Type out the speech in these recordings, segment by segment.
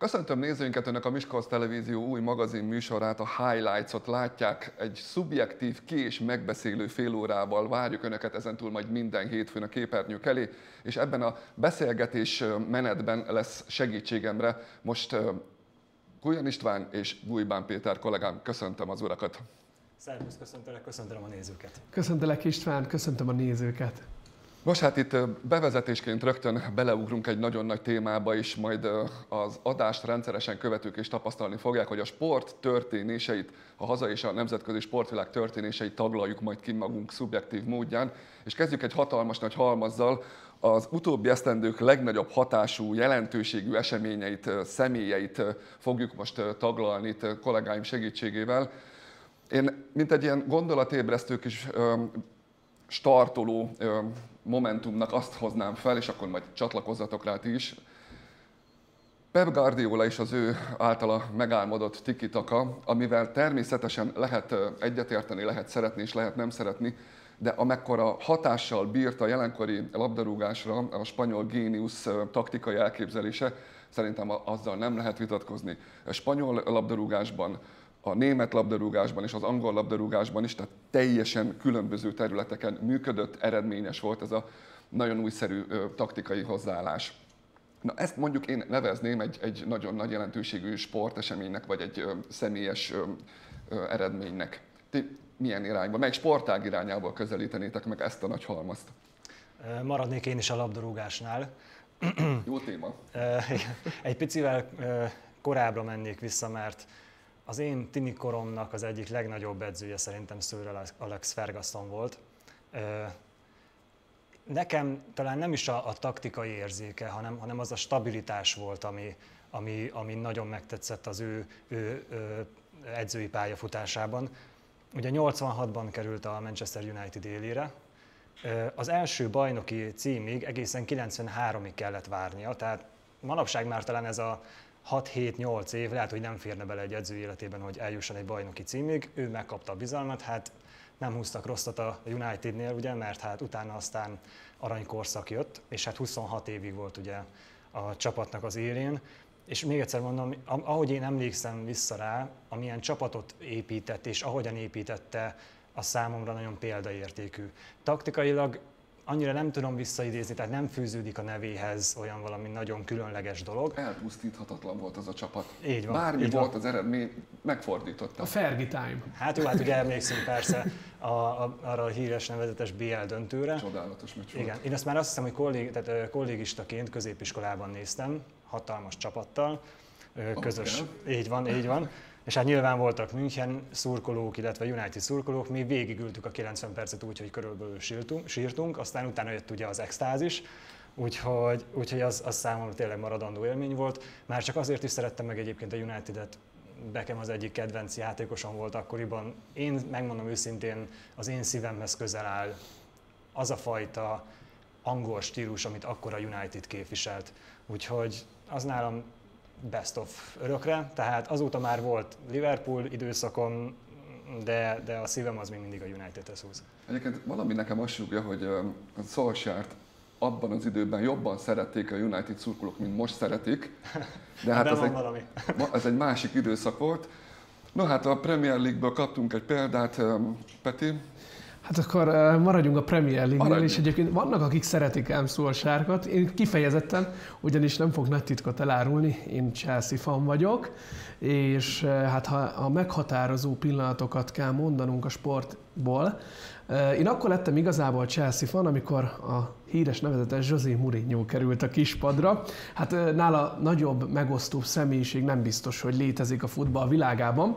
Köszöntöm nézőinket, önök a Miskolc Televízió új magazin műsorát, a Highlights-ot látják. Egy szubjektív, ki és megbeszélő fél órával várjuk önöket ezentúl majd minden hétfőn a képernyők elé, és ebben a beszélgetés menetben lesz segítségemre most Gulyán István és Gújbán Péter kollégám. Köszöntöm az urakat! Szervusz, köszöntelek, köszöntöm a nézőket! Köszöntelek István, köszöntöm a nézőket! Most hát itt bevezetésként rögtön beleugrunk egy nagyon nagy témába, és majd az adást rendszeresen követők is tapasztalni fogják, hogy a sport történéseit, a hazai és a nemzetközi sportvilág történéseit taglaljuk majd ki magunk szubjektív módján, és kezdjük egy hatalmas nagy halmazzal. Az utóbbi esztendők legnagyobb hatású, jelentőségű eseményeit, személyeit fogjuk most taglalni itt kollégáim segítségével. Én mint egy ilyen gondolatébresztő kis startoló momentumnak azt hoznám fel, és akkor majd csatlakozzatok rá ti is. Pep Guardiola és az ő általa megálmodott tiki-taka, amivel természetesen lehet egyetérteni, lehet szeretni és lehet nem szeretni, de amekkora hatással bírt a jelenkori labdarúgásra a spanyol géniusz taktikai elképzelése, szerintem azzal nem lehet vitatkozni. A spanyol labdarúgásban, a német labdarúgásban és az angol labdarúgásban is, tehát teljesen különböző területeken működött, eredményes volt ez a nagyon újszerű taktikai hozzáállás. Na ezt mondjuk én nevezném egy nagyon nagy jelentőségű sporteseménynek, vagy egy személyes eredménynek. Ti milyen irányba, melyik sportág irányából közelítenétek meg ezt a nagy halmazt? Maradnék én is a labdarúgásnál. Jó téma. Egy picivel korábbra mennék vissza, mert az én tini koromnak az egyik legnagyobb edzője szerintem Sir Alex Ferguson volt. Nekem talán nem is a taktikai érzéke, hanem az a stabilitás volt, ami nagyon megtetszett az ő edzői pályafutásában. Ugye 86-ban került a Manchester United élére. Az első bajnoki címig egészen 93-ig kellett várnia, tehát manapság már talán ez a 6-7-8 év, lehet, hogy nem férne bele egy edző életében, hogy eljusson egy bajnoki címig. Ő megkapta a bizalmat, hát nem húztak rosszat a Unitednél, ugye, mert hát utána aztán aranykorszak jött, és hát 26 évig volt ugye a csapatnak az élén. És még egyszer mondom, ahogy én emlékszem vissza rá, amilyen csapatot épített, és ahogyan építette, a számomra nagyon példaértékű. Taktikailag annyira nem tudom visszaidézni, tehát nem fűződik a nevéhez olyan valami nagyon különleges dolog. Elpusztíthatatlan volt az a csapat. Így van. Bármi így volt van. Az eredmény, megfordította. A Fergie time. Hát jó, hát ugye emlékszünk persze arra a híres nevezetes BL döntőre. Csodálatos meccs volt. Igen, én ezt már azt hiszem, hogy kollégistaként középiskolában néztem, hatalmas csapattal, közös. Okay. Így van, így van. És hát nyilván voltak München szurkolók, illetve United szurkolók, mi végigültük a 90 percet úgy, hogy körülbelül sírtunk, aztán utána jött ugye az extázis, úgyhogy az számomra tényleg maradandó élmény volt. Már csak azért is szerettem meg egyébként a Unitedet, Beckham az egyik kedvenc játékosom volt akkoriban. Én megmondom őszintén, az én szívemhez közel áll az a fajta angol stílus, amit akkor a United képviselt, úgyhogy az nálam best of örökre, tehát azóta már volt Liverpool időszakom, de a szívem az még mindig a Unitedhez húz. Egyébként valami nekem azt súgja, hogy a Solskjaert abban az időben jobban szerették a United szurkolók, mint most szeretik. De hát ez egy másik időszak volt. No hát a Premier League-ből kaptunk egy példát, Peti. Hát akkor maradjunk a Premier League-nél, és egyébként vannak, akik szeretik ám Solskjaert, én kifejezetten, ugyanis nem fog nagy titkot elárulni, én Chelsea fan vagyok, és hát ha a meghatározó pillanatokat kell mondanunk a sportból, én akkor lettem igazából Chelsea fan, amikor a híres nevezetes José Mourinho került a kispadra. Hát nála nagyobb, megosztóbb személyiség nem biztos, hogy létezik a futball világában.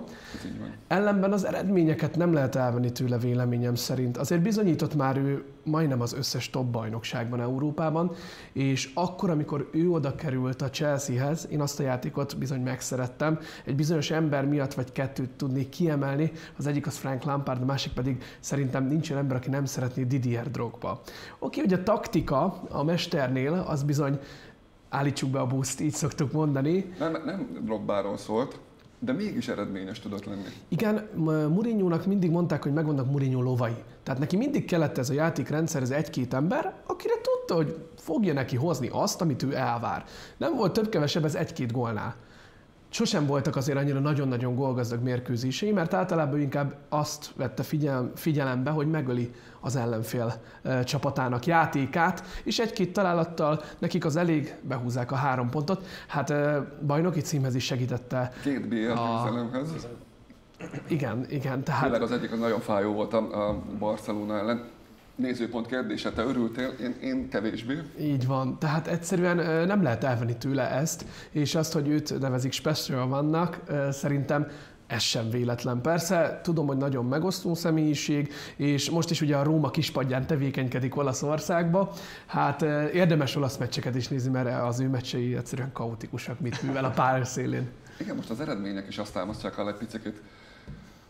Ellenben az eredményeket nem lehet elvenni tőle véleményem szerint. Azért bizonyított már ő majdnem az összes top bajnokságban Európában, és akkor, amikor ő oda került a Chelseahez, én azt a játékot bizony megszerettem. Egy bizonyos ember miatt vagy kettőt tudnék kiemelni, az egyik az Frank Lampard, a másik pedig szerintem nincs olyan ember, aki nem szeretné Didier Drogba. Oké, hogy a taktika a mesternél, az bizony állítsuk be a buszt, így szoktuk mondani. Nem Drogbáról szólt. De mégis eredményes tudott lenni. Igen, Mourinho-nak mindig mondták, hogy megvannak Mourinho lovai. Tehát neki mindig kellett ez a játékrendszer, ez egy-két ember, akire tudta, hogy fogja neki hozni azt, amit ő elvár. Nem volt több-kevesebb ez egy-két gólnál. Sosem voltak azért annyira nagyon-nagyon gólgazdag mérkőzései, mert általában inkább azt vette figyelembe, hogy megöli az ellenfél csapatának játékát, és egy-két találattal nekik az elég, behúzzák a 3 pontot. Hát bajnoki címhez is segítette. 2 BL győzelemhez. Igen, igen. Tehát... Tényleg az egyik az nagyon fájó volt a Barcelona ellen. Nézőpont kérdése, te örültél, én kevésbé. Így van, tehát egyszerűen nem lehet elvenni tőle ezt, és azt, hogy őt nevezik special vannak, szerintem ez sem véletlen. Persze, tudom, hogy nagyon megosztó személyiség, és most is ugye a Róma kispadján tevékenykedik Olaszországba. Hát érdemes olasz meccseket is nézni, mert az ő meccsei egyszerűen kaotikusak, mit művel a pálya szélén. Igen, most az eredmények is azt támasztják alá egy picit.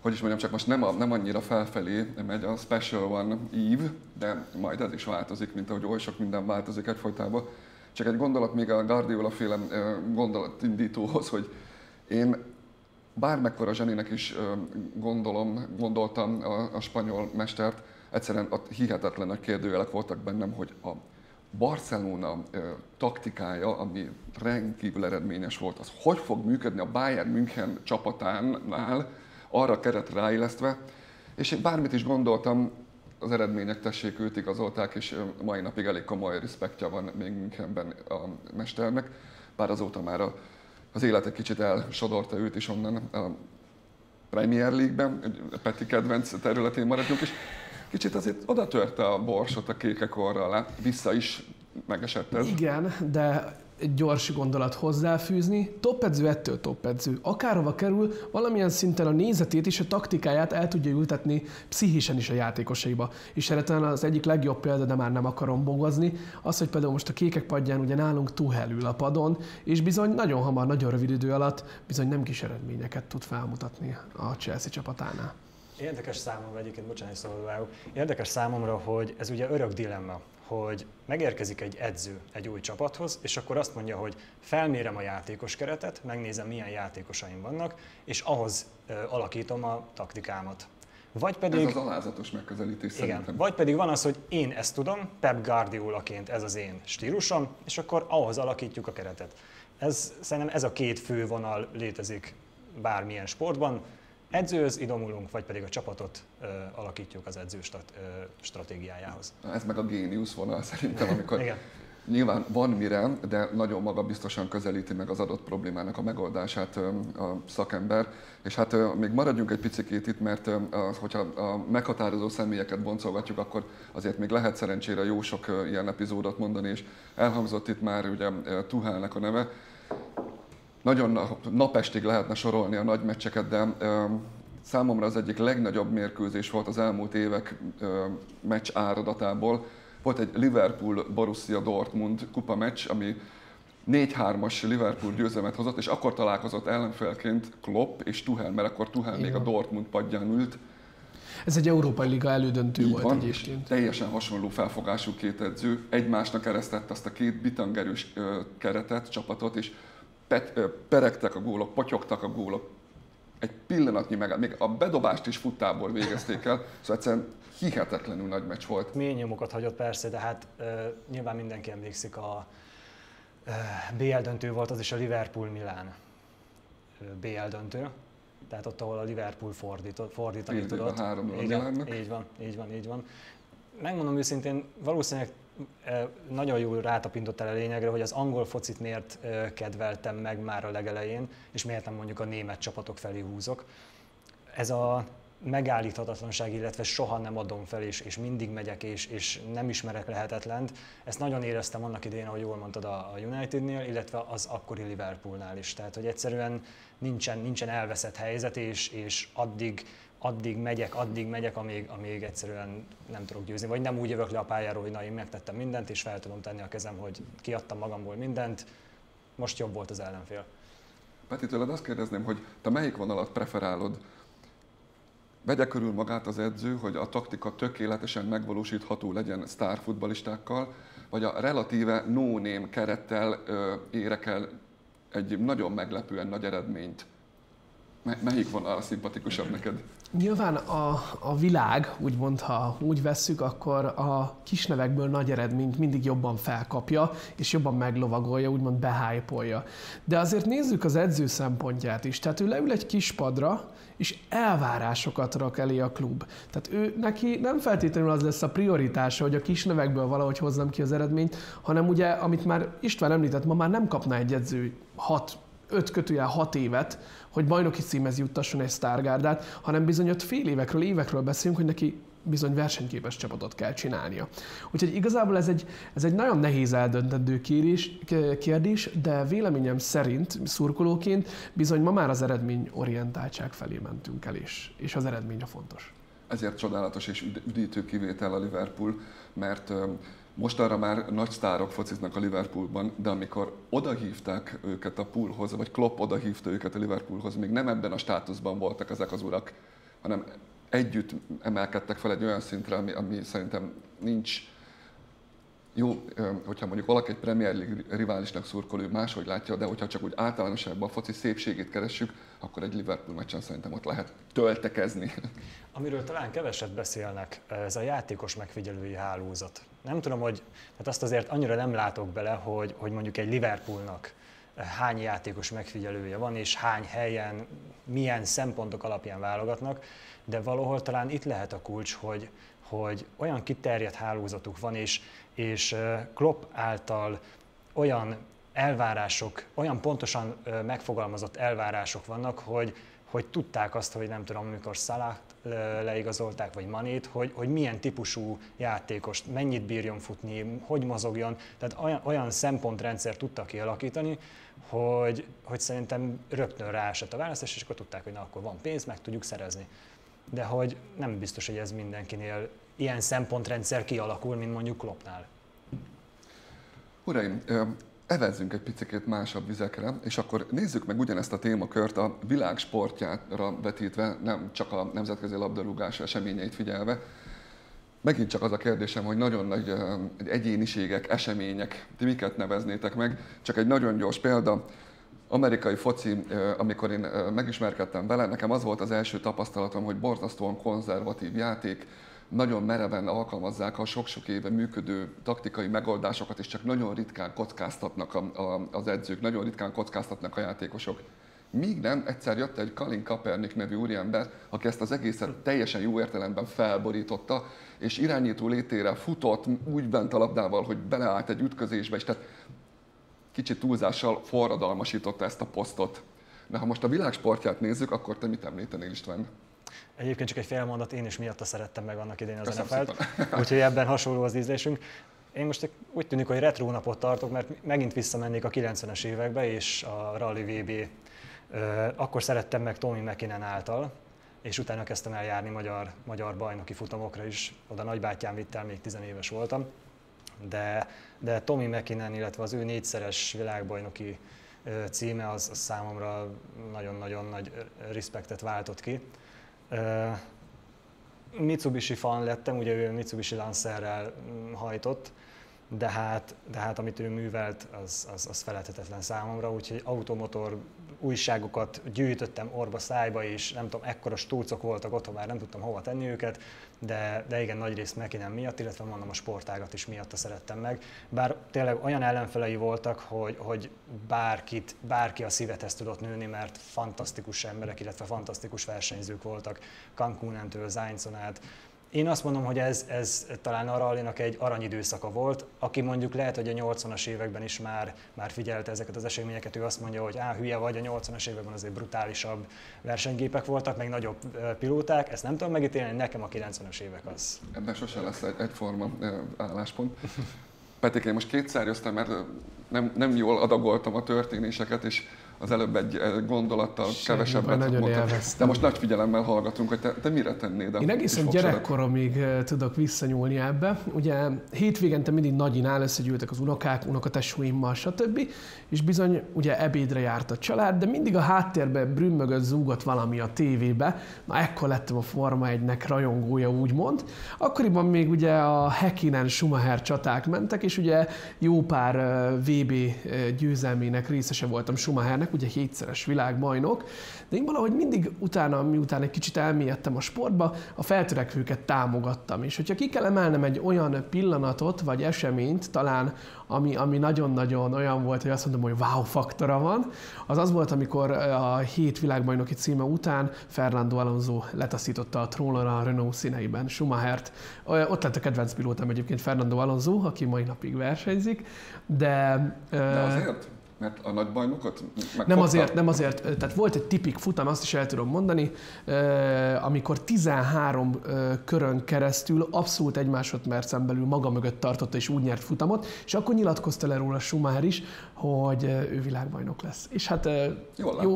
Hogy is mondjam, csak most nem annyira felfelé megy a Special One Eve, de majd ez is változik, mint ahogy oly sok minden változik egyfolytában. Csak egy gondolat még a Guardiola-féle gondolatindítóhoz, hogy én bármekkora zseninek is gondoltam a spanyol mestert, egyszerűen hihetetlen nagy kérdőjelek voltak bennem, hogy a Barcelona taktikája, ami rendkívül eredményes volt, az hogy fog működni a Bayern München csapatánál, arra keret ráillesztve, és én bármit is gondoltam, az eredmények tessék, őt igazolták, és mai napig elég komoly respektja van még Münchenben a mesternek, bár azóta már az élet egy kicsit elsodorta őt is onnan a Premier League-ben, Peti kedvenc területén maradjunk, és kicsit azért oda törte a borsot a kékek orra alá, vissza is megesett ez. Igen, de... egy gyors gondolat hozzáfűzni, toppedző ettől toppedző. Akárhova kerül, valamilyen szinten a nézetét és a taktikáját el tudja ültetni pszichésen is a játékosaiba. És eredetlen az egyik legjobb példa, de már nem akarom bogozni, az, hogy például most a kékek padján ugye nálunk Tuchel ül a padon, és bizony nagyon hamar, nagyon rövid idő alatt bizony nem kis eredményeket tud felmutatni a Chelsea csapatánál. Érdekes számomra egyébként, bocsánat, szóval érdekes számomra, hogy ez ugye örök dilemma, hogy megérkezik egy edző egy új csapathoz, és akkor azt mondja, hogy felmérem a játékos keretet, megnézem, milyen játékosaim vannak, és ahhoz alakítom a taktikámat. Vagy pedig, ez az alázatos megközelítés, igen, szerintem. Vagy pedig van az, hogy én ezt tudom, Pep Guardiolaként ez az én stílusom, és akkor ahhoz alakítjuk a keretet. Ez, szerintem ez a két fő vonal létezik bármilyen sportban. Edzőhöz idomulunk, vagy pedig a csapatot alakítjuk az edző stratégiájához. Ez meg a géniusz vonal szerintem, amikor nyilván van mire, de nagyon magabiztosan közelíti meg az adott problémának a megoldását a szakember. És hát még maradjunk egy picikét itt, mert hogyha a meghatározó személyeket boncolgatjuk, akkor azért még lehet szerencsére jó sok ilyen epizódot mondani, és elhangzott itt már ugye Tuchelnek a neve. Nagyon napestig lehetne sorolni a nagy meccseket, de számomra az egyik legnagyobb mérkőzés volt az elmúlt évek meccs áradatából. Volt egy Liverpool-Borussia Dortmund kupa meccs, ami 4-3-as Liverpool győzelmet hozott, és akkor találkozott ellenfélként Klopp és Tuchel, mert akkor Tuchel még a Dortmund padján ült. Ez egy Európai Liga elődöntő volt egyébként. Teljesen hasonló felfogású két edző. Egymásnak eresztett azt a két bitangerős keretet, csapatot, és peregtek a gólok, potyogtak a gólok, egy pillanatnyi meg, még a bedobást is futtából végezték el, szóval egyszerűen hihetetlenül nagy meccs volt. Mély nyomokat hagyott persze, de hát nyilván mindenki emlékszik, a BL döntő volt az is, a Liverpool-Milán BL döntő, tehát ott, ahol a Liverpool fordítani tudott. 3-0. Így van, így van, így van. Megmondom őszintén, valószínűleg nagyon jól rátapintottál a lényegre, hogy az angol focit miért kedveltem meg már a legelején, és miért nem mondjuk a német csapatok felé húzok. Ez a megállíthatatlanság, illetve soha nem adom fel, és mindig megyek, és nem ismerek lehetetlent. Ezt nagyon éreztem annak idején, ahogy jól mondtad, a Unitednél, illetve az akkori Liverpoolnál is. Tehát, hogy egyszerűen nincsen elveszett helyzet, és addig megyek, amíg egyszerűen nem tudok győzni. Vagy nem úgy jövök le a pályáról, hogy na, én megtettem mindent, és fel tudom tenni a kezem, hogy kiadtam magamból mindent, most jobb volt az ellenfél. Peti, tőled azt kérdezném, hogy te melyik vonalat preferálod? Vegye körül magát az edző, hogy a taktika tökéletesen megvalósítható legyen sztárfutballistákkal, vagy a relatíve no-name kerettel érek el egy nagyon meglepően nagy eredményt? Melyik vonal a szimpatikusabb neked? Nyilván a világ, úgymond, ha úgy vesszük, akkor a kisnevekből nagy eredményt mindig jobban felkapja, és jobban meglovagolja, úgymond behájpolja. De azért nézzük az edző szempontját is. Tehát ő leül egy kis padra, és elvárásokat rak elé a klub. Tehát ő, neki nem feltétlenül az lesz a prioritása, hogy a kisnevekből valahogy hozzam ki az eredményt, hanem ugye, amit már István említett, ma már nem kapna egy edző 5 évet, hogy bajnoki címhez juttasson egy sztárgárdát, hanem bizony 5 fél évekről beszélünk, hogy neki bizony versenyképes csapatot kell csinálnia. Úgyhogy igazából ez egy nagyon nehéz eldöntendő kérdés, de véleményem szerint, szurkolóként bizony ma már az eredményorientáltság felé mentünk el is, és az eredmény a fontos. Ezért csodálatos és üdítő kivétel a Liverpool, mert mostanra már nagy sztárok fociznak a Liverpoolban, de amikor odahívták őket a poolhoz, vagy Klopp odahívta őket a Liverpoolhoz, még nem ebben a státuszban voltak ezek az urak, hanem együtt emelkedtek fel egy olyan szintre, ami szerintem nincs jó, hogyha mondjuk valaki egy Premier League riválisnak szurkol, ő máshogy látja, de hogyha csak úgy általánosságban a foci szépségét keressük, akkor egy Liverpool meccsen szerintem ott lehet töltekezni. Amiről talán keveset beszélnek, ez a játékos megfigyelői hálózat. Nem tudom, hogy hát azt azért annyira nem látok bele, hogy mondjuk egy Liverpoolnak hány játékos megfigyelője van, és hány helyen, milyen szempontok alapján válogatnak, de valahol talán itt lehet a kulcs, hogy olyan kiterjedt hálózatuk van, és Klopp által olyan elvárások, olyan pontosan megfogalmazott elvárások vannak, hogy tudták azt, hogy nem tudom, amikor Szalát leigazolták, vagy Manét, hogy milyen típusú játékost, mennyit bírjon futni, hogy mozogjon. Tehát olyan szempontrendszer tudtak kialakítani, hogy szerintem rögtön ráesett a választás, és akkor tudták, hogy na, akkor van pénz, meg tudjuk szerezni. De hogy nem biztos, hogy ez mindenkinél ilyen szempontrendszer kialakul, mint mondjuk Kloppnál. Uraim, evezzünk egy picit másabb vizekre, és akkor nézzük meg ugyanezt a témakört a világ sportjára vetítve, nem csak a nemzetközi labdarúgás eseményeit figyelve. Megint csak az a kérdésem, hogy nagyon nagy egyéniségek, események, ti miket neveznétek meg? Csak egy nagyon gyors példa. Amerikai foci, amikor én megismerkedtem vele, nekem az volt az első tapasztalatom, hogy borzasztóan konzervatív játék, nagyon mereven alkalmazzák a sok-sok éve működő taktikai megoldásokat, és csak nagyon ritkán kockáztatnak az edzők, nagyon ritkán kockáztatnak a játékosok. Míg nem, egyszer jött egy Colin Kaepernick nevű úriember, aki ezt az egészet teljesen jó értelemben felborította, és irányító létére futott, úgy bent a labdával, hogy beleállt egy ütközésbe, és tehát kicsit túlzással forradalmasította ezt a posztot. Na, ha most a világsportját nézzük, akkor te mit említenél, István? Egyébként csak egy fél mondat, én is miatta szerettem meg annak idején az NFL-t, úgyhogy ebben hasonló az ízlésünk. Én most úgy tűnik, hogy retro napot tartok, mert megint visszamennék a 90-es évekbe, és a Rally VB, akkor szerettem meg Tommi Mäkinen által, és utána kezdtem el járni magyar bajnoki futamokra is, oda nagybátyám vitt el, még 10 éves voltam. De Tommi Mäkinen, illetve az ő 4-szeres világbajnoki címe, az számomra nagyon-nagyon nagy respektet váltott ki. Mitsubishi fan lettem, ugye ő Mitsubishi Lancerrel hajtott, de hát amit ő művelt, az feledhetetlen számomra, úgyhogy automotor újságokat gyűjtöttem orba-szájba, és nem tudom, ekkora stúcok voltak otthon, már nem tudtam hova tenni őket, de igen, nagyrészt Mäkinen miatt, illetve mondom a sportágat is miatta szerettem meg. Bár tényleg olyan ellenfelei voltak, hogy bárki a szívethez tudott nőni, mert fantasztikus emberek, illetve fantasztikus versenyzők voltak, Cancúnentől Zainzon át. Én azt mondom, hogy ez talán a rallinak egy aranyidőszaka volt, aki mondjuk lehet, hogy a 80-as években is már figyelte ezeket az eseményeket, ő azt mondja, hogy hülye vagy, a 80-as években azért brutálisabb versenygépek voltak, meg nagyobb pilóták, ezt nem tudom megítélni, nekem a 90-as évek az. Ebben sose lesz egyforma álláspont. Petik, én most kétszer jöttem, mert nem jól adagoltam a történéseket, és az előbb egy gondolattal kevesebbet mondtam. De most nagy figyelemmel hallgatunk, hogy te mire tennéd? Én egészen gyerekkoromig tudok visszanyúlni ebbe. Ugye hétvégente mindig nagyinál összegyűltek az unokák, unokatesóimmal, stb. És bizony ugye ebédre járt a család, de mindig a háttérbe brüm mögött zúgott valami a tévébe. Na ekkor lettem a Forma 1-nek rajongója, úgymond. Akkoriban még ugye a Häkkinen Schumacher csaták mentek, és ugye jó pár VB győzelmének részese voltam Schumachernek, ugye 7-szeres világbajnok, de én valahogy mindig utána, miután egy kicsit elmélyedtem a sportba, a feltörekvőket támogattam. És hogyha ki kell emelnem egy olyan pillanatot vagy eseményt talán, ami nagyon-nagyon olyan volt, hogy azt mondom, hogy wow faktora van, az volt, amikor a 7 világbajnoki címe után Fernando Alonso letaszította a trónra a Renault színeiben Schumachert. Ott lett a kedvenc pilótám egyébként Fernando Alonso, aki mai napig versenyzik, de azért? Mert a nagybajnokot megfogta? Nem azért. Tehát volt egy tipik futam, azt is el tudom mondani, amikor 13 körön keresztül abszolút egy másodpercen belül maga mögött tartotta és úgy nyert futamot, és akkor nyilatkozta le róla Schumacher is, hogy ő világbajnok lesz. És hát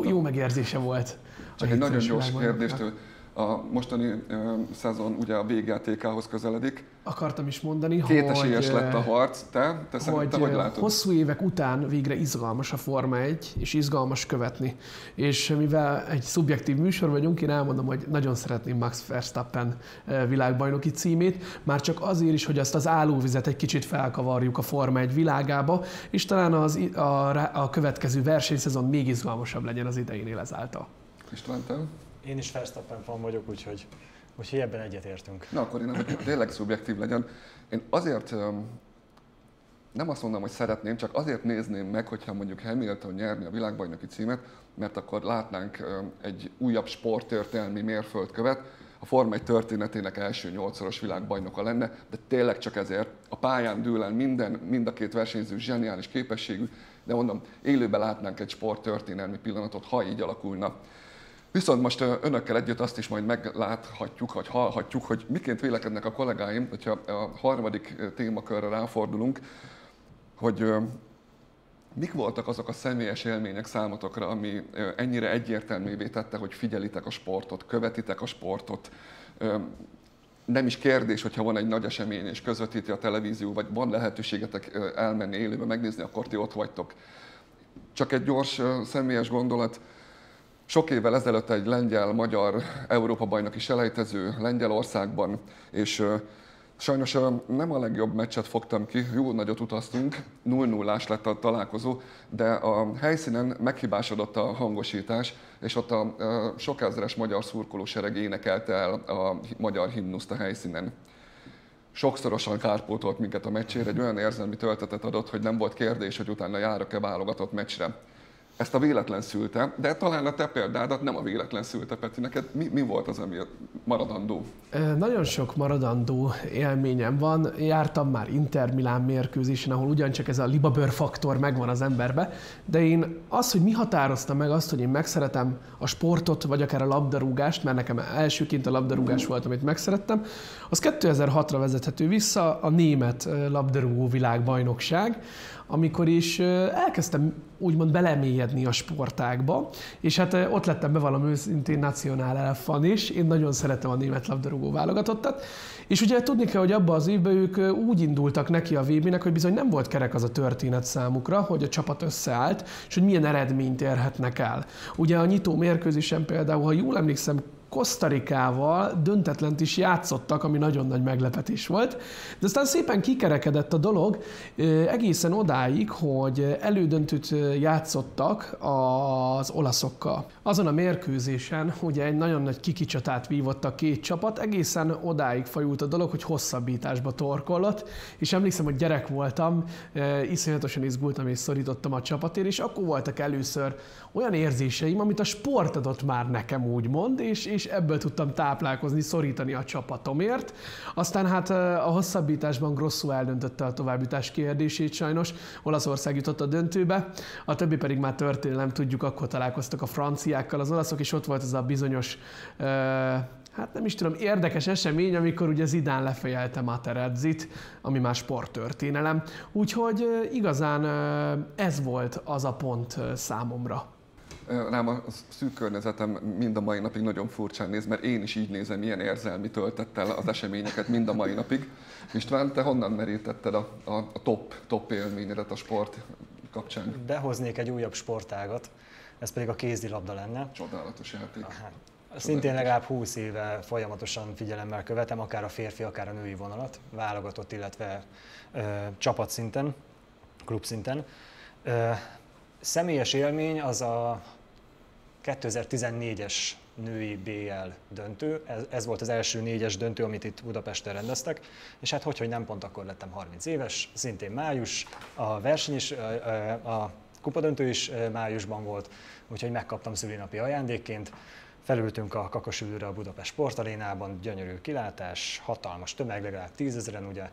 jó megérzése volt. Csak egy nagyon gyors kérdést. A mostani szezon ugye a végjátékához közeledik. Akartam is mondani, kétesélyes lett a harc, te szerintem hogy látod? Hosszú évek után végre izgalmas a Forma 1, és izgalmas követni. És mivel egy szubjektív műsor vagyunk, én elmondom, hogy nagyon szeretném Max Verstappen világbajnoki címét, már csak azért is, hogy azt az állóvizet egy kicsit felkavarjuk a Forma 1 világába, és talán a következő versenyszezon még izgalmasabb legyen az idejénél ezáltal. István, te? Én is Verstappen fan vagyok, úgyhogy ebben egyetértünk. Na akkor én, hogy tényleg szubjektív legyen, én azért nem azt mondom, hogy szeretném, csak azért nézném meg, hogyha mondjuk Hamilton nyerni a világbajnoki címet, mert akkor látnánk egy újabb sporttörténelmi mérföldkövet, a Forma 1 történetének első 8-szoros világbajnoka lenne, de tényleg csak ezért. A pályán dől el minden, mind a két versenyző zseniális képességű, de mondom, élőben látnánk egy sporttörténelmi pillanatot, ha így alakulna. Viszont most önökkel együtt azt is majd megláthatjuk, vagy hallhatjuk, hogy miként vélekednek a kollégáim, hogyha a harmadik témakörre ráfordulunk, hogy mik voltak azok a személyes élmények számotokra, ami ennyire egyértelművé tette, hogy figyelitek a sportot, követitek a sportot. Nem is kérdés, hogyha van egy nagy esemény és közvetíti a televízió, vagy van lehetőségetek elmenni élőbe, megnézni, akkor ti ott vagytok. Csak egy gyors személyes gondolat. Sok évvel ezelőtt egy lengyel-magyar Európa-bajnoki selejtező Lengyelországban, és sajnos nem a legjobb meccset fogtam ki, jó nagyot utaztunk, 0-0-ás lett a találkozó, de a helyszínen meghibásodott a hangosítás, és ott a sok ezeres magyar szurkolósereg énekelte el a magyar himnuszt a helyszínen. Sokszorosan kárpótolt minket a meccsére, egy olyan érzelmi töltetet adott, hogy nem volt kérdés, hogy utána járok-e válogatott meccsre. Ezt a véletlen szülte, de talán a te példádat nem a véletlen szülte, Peti, neked mi volt az, ami maradandó? Nagyon sok maradandó élményem van. Jártam már Inter Milán mérkőzésen, ahol ugyancsak ez a libabőr faktor megvan az emberbe, de én az, hogy mi határozta meg azt, hogy én megszeretem a sportot, vagy akár a labdarúgást, mert nekem elsőként a labdarúgás volt, amit megszerettem, az 2006-ra vezethető vissza a német labdarúgó világbajnokság, amikor is elkezdtem úgymond belemélyedni a sportákba, és hát ott lettem bevallom őszintén nacionál elfan is, én nagyon szeretem a német labdarúgó válogatottat, és ugye tudni kell, hogy abban az évben ők úgy indultak neki a VB-nek, hogy bizony nem volt kerek az a történet számukra, hogy a csapat összeállt, és hogy milyen eredményt érhetnek el. Ugye a nyitó mérkőzésen például, ha jól emlékszem, Kosztarikával döntetlent is játszottak, ami nagyon nagy meglepetés volt. De aztán szépen kikerekedett a dolog egészen odáig, hogy elődöntőt játszottak az olaszokkal. Azon a mérkőzésen ugye egy nagyon nagy kikicsatát vívott a két csapat, egészen odáig fajult a dolog, hogy hosszabbításba torkollott, és emlékszem, hogy gyerek voltam, iszonyatosan izgultam és szorítottam a csapatért, és akkor voltak először olyan érzéseim, amit a sport adott már nekem úgymond, és ebből tudtam táplálkozni, szorítani a csapatomért. Aztán hát a hosszabbításban Grosso eldöntötte a továbbjutás kérdését sajnos, Olaszország jutott a döntőbe, a többi pedig már történelem, tudjuk, akkor találkoztak a franciákkal az olaszok, és ott volt ez a bizonyos, hát nem is tudom, érdekes esemény, amikor ugye Zidane lefejelte Materazzit, ami már sporttörténelem. Úgyhogy igazán ez volt az a pont számomra. Rám a szűk környezetem mind a mai napig nagyon furcsán néz, mert én is így nézem, ilyen érzelmi töltettel az eseményeket mind a mai napig. István, te honnan merítetted a top élményedet a sport kapcsán? Behoznék egy újabb sportágat, ez pedig a kézilabda lenne. Csodálatos játék. Aha. Szintén legalább 20 éve folyamatosan figyelemmel követem, akár a férfi, akár a női vonalat, válogatott, illetve csapatszinten, klubszinten. Személyes élmény az a 2014-es női BL döntő. Ez volt az első négyes döntő, amit itt Budapesten rendeztek, és hát hogyhogy nem, pont akkor lettem 30 éves, szintén május, a verseny is, a kupadöntő is májusban volt, úgyhogy megkaptam szülinapi ajándékként. Felültünk a kakasülőre a Budapest sportarénában, gyönyörű kilátás, hatalmas tömeg, legalább 10 000-en ugye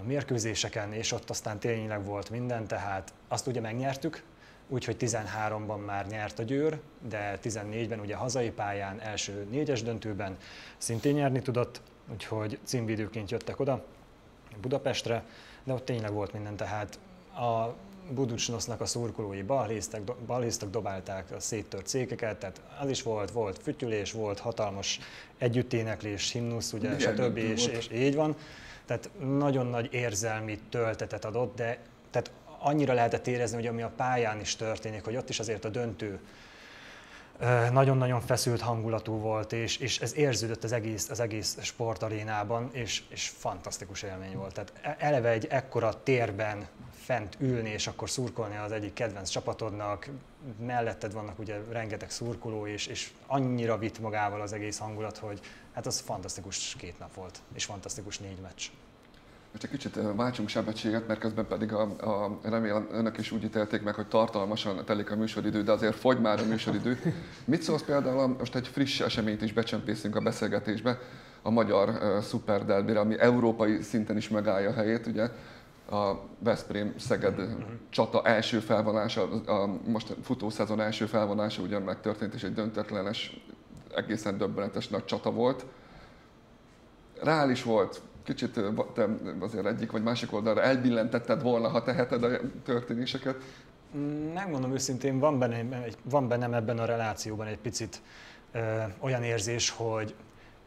a mérkőzéseken, és ott aztán tényleg volt minden, tehát azt ugye megnyertük, úgyhogy 13-ban már nyert a Győr, de 14-ben ugye hazai pályán, első négyes döntőben szintén nyerni tudott, úgyhogy címvédőként jöttek oda Budapestre, de ott tényleg volt minden, tehát a Buducsnosznak a szurkolói balhéztak, dobálták a széttört székeket, tehát az is volt fütyülés, volt hatalmas együtténeklés, himnusz, ugye, stb. És így van. Tehát nagyon nagy érzelmi töltetet adott, de tehát annyira lehetett érezni, hogy ami a pályán is történik, hogy ott is azért a döntő nagyon-nagyon feszült hangulatú volt, és ez érződött az egész sportarénában, és fantasztikus élmény volt. Tehát eleve egy ekkora térben fent ülni, és akkor szurkolni az egyik kedvenc csapatodnak, melletted vannak ugye rengeteg szurkoló, és annyira vitt magával az egész hangulat, hogy hát az fantasztikus 2 nap volt, és fantasztikus 4 meccs. Most egy kicsit váltsunk sebességet, mert közben pedig remélem önök is úgy ítélték meg, hogy tartalmasan telik a műsoridő, de azért fogy már a műsoridő. Mit szólsz például, most egy friss eseményt is becsempészünk a beszélgetésbe, a magyar szuperderbire, ami európai szinten is megállja a helyét, ugye a Veszprém-Szeged csata első felvonása, a most futószezon első felvonása ugyan megtörtént, és egy döntetlenes, egészen döbbenetes nagy csata volt. Reális volt. Kicsit te azért egyik vagy másik oldalra elbillentetted volna, ha teheted a történéseket? Megmondom őszintén, van bennem ebben a relációban egy picit olyan érzés, hogy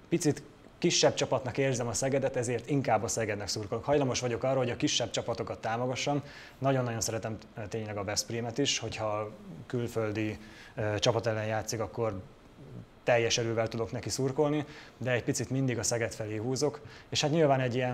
picit kisebb csapatnak érzem a Szegedet, ezért inkább a Szegednek szurkolok. Hajlamos vagyok arra, hogy a kisebb csapatokat támogassam. Nagyon-nagyon szeretem tényleg a Veszprémet is, hogyha külföldi csapat ellen játszik, akkor teljes erővel tudok neki szurkolni, de egy picit mindig a Szeged felé húzok, és hát nyilván egy ilyen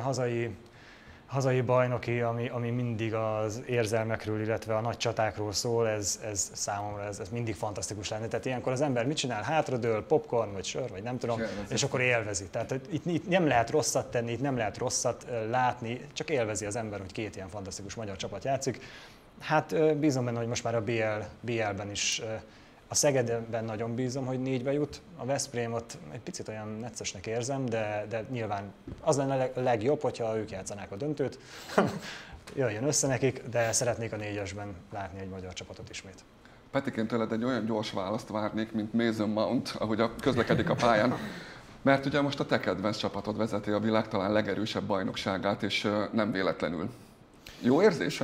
hazai bajnoki, ami mindig az érzelmekről, illetve a nagy csatákról szól, ez számomra ez mindig fantasztikus lenne. Tehát ilyenkor az ember mit csinál? Hátradől, popcorn, vagy sör, vagy nem tudom, élvezi. És akkor élvezi. Tehát itt nem lehet rosszat tenni, itt nem lehet rosszat látni, csak élvezi az ember, hogy 2 ilyen fantasztikus magyar csapat játszik. Hát bízom benne, hogy most már a BL-ben is. A Szegedben nagyon bízom, hogy 4-be jut, a Veszprémot egy picit olyan neccesnek érzem, de nyilván az lenne a legjobb, hogyha ők játszanák a döntőt, jöjjön össze nekik, de szeretnék a 4-esben látni egy magyar csapatot ismét. Petiként tőled egy olyan gyors választ várnék, mint Mason Mount, ahogy közlekedik a pályán. Mert ugye most a te kedvenc csapatod vezeti a világ talán legerősebb bajnokságát, és nem véletlenül. Jó érzés?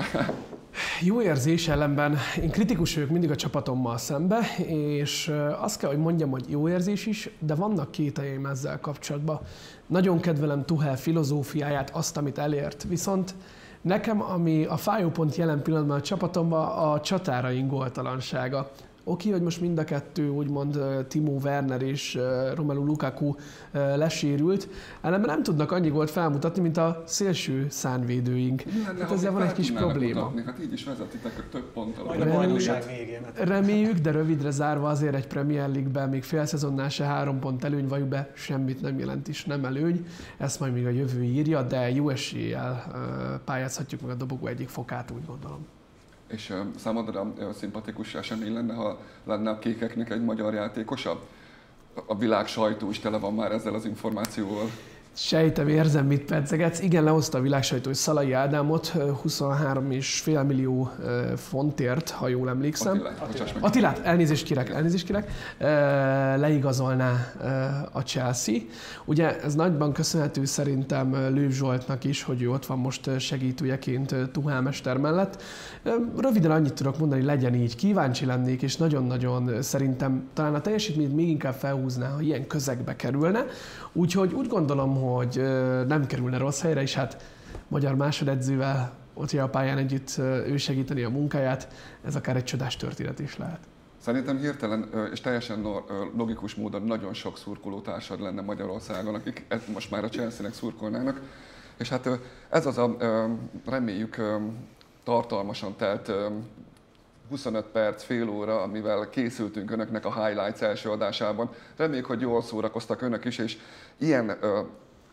Jó érzés, ellenben én kritikus vagyok mindig a csapatommal szembe, és azt kell, hogy mondjam, hogy jó érzés is, de vannak kételjeim ezzel kapcsolatban. Nagyon kedvelem Tuchel filozófiáját, azt, amit elért, viszont nekem, ami a fájópont jelen pillanatban a csapatomban, a csatáraink góltalansága. Oké, hogy most mind a 2, úgymond Timo Werner és Romelu Lukaku lesérült, ellenben nem tudnak annyi gólt felmutatni, mint a szélső szánvédőink. Hát ezzel van egy kis probléma. Mutatni. Hát így is vezetitek a több ponttal. Reméljük, de rövidre zárva azért egy Premier League-ben még fél szezonnál se 3 pont előny, vagy be semmit nem jelent is, nem előny. Ezt majd még a jövő írja, de jó eséllyel pályázhatjuk meg a dobogó egyik fokát, úgy gondolom. És számodra szimpatikus esemény lenne, ha lenne a kékeknek egy magyar játékosa? A világ sajtó is tele van már ezzel az információval. Sejtem, érzem, mit pedzegetsz. Igen, lehozta a világsajtó, hogy Szalai Ádámot 23,5 millió fontért, ha jól emlékszem. Attilát, elnézést kérek, leigazolná a Chelsea. Ugye ez nagyban köszönhető szerintem Lőv Zsoltnak is, hogy ő ott van most segítőjeként Tuchel mester mellett. Röviden annyit tudok mondani, legyen így, kíváncsi lennék, és nagyon-nagyon szerintem talán a teljesítményt még inkább felhúzná, ha ilyen közegbe kerülne. Úgyhogy úgy gondolom, hogy nem kerülne rossz helyre, és hát magyar másodedzővel ott a pályán együtt ő segíteni a munkáját, ez akár egy csodás történet is lehet. Szerintem hirtelen és teljesen logikus módon nagyon sok szurkolótársad lenne Magyarországon, akik most már a Chelsea-nek szurkolnának, és hát ez az a reméljük tartalmasan telt 25 perc, fél óra, amivel készültünk önöknek a Highlights első adásában. Reméljük, hogy jól szórakoztak önök is, és ilyen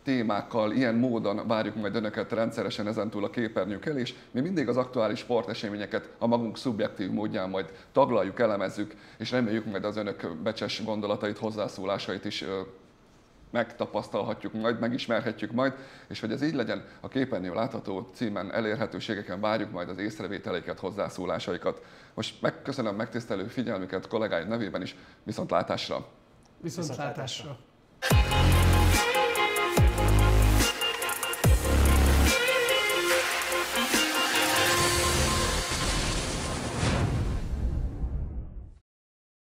témákkal, ilyen módon várjuk majd önöket rendszeresen ezentúl a képernyőkkel, és mi mindig az aktuális sporteseményeket a magunk szubjektív módján majd taglaljuk, elemezzük, és reméljük majd az önök becses gondolatait, hozzászólásait is megtapasztalhatjuk majd, megismerhetjük majd, és hogy ez így legyen, a képernyő látható címen, elérhetőségeken várjuk majd az észrevételeiket, hozzászólásaikat. Most megköszönöm megtisztelő figyelmüket kollégáim nevében is, viszontlátásra! Viszontlátásra!